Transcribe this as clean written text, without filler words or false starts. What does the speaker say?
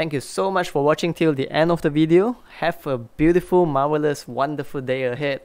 Thank you so much for watching till the end of the video. Have a beautiful, marvelous, wonderful day ahead.